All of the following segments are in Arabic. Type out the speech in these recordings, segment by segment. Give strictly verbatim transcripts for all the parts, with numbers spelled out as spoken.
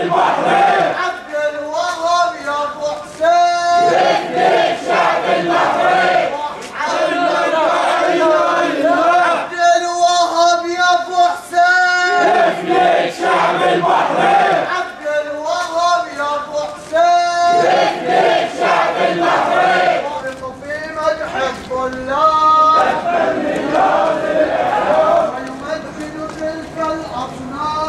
البحرين عبد الوهاب يا ابو حسين يهدي شعب البحرين عبد الوهاب يا ابو حسين يهدي شعب البحرين عبد الوهاب يا ابو حسين يهدي شعب البحرين وارثوا في مدح الله ويمجد تلك الاصنام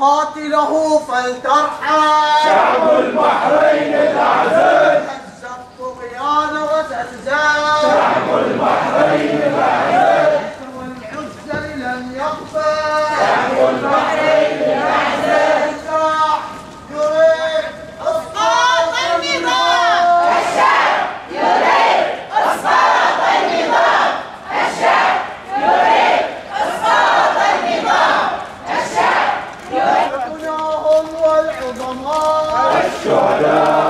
قاتله فلترحل شعب البحرين العزيز هز الطغيان وزلزال شعب البحرين العزيز والعزل لم يغفل شعب البحرين العزيز اسمع يريد اسقاط النظام الشعب يريد اسقاط النظام الشعب يريد اسقاط النظام الشعب يريد العظماء الشهداء.